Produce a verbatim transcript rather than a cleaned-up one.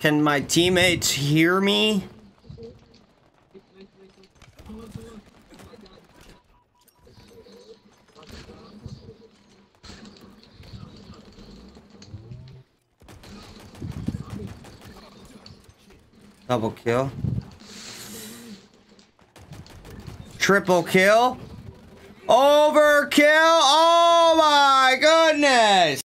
Can my teammates hear me? Double kill. Triple kill. Overkill. Oh my goodness.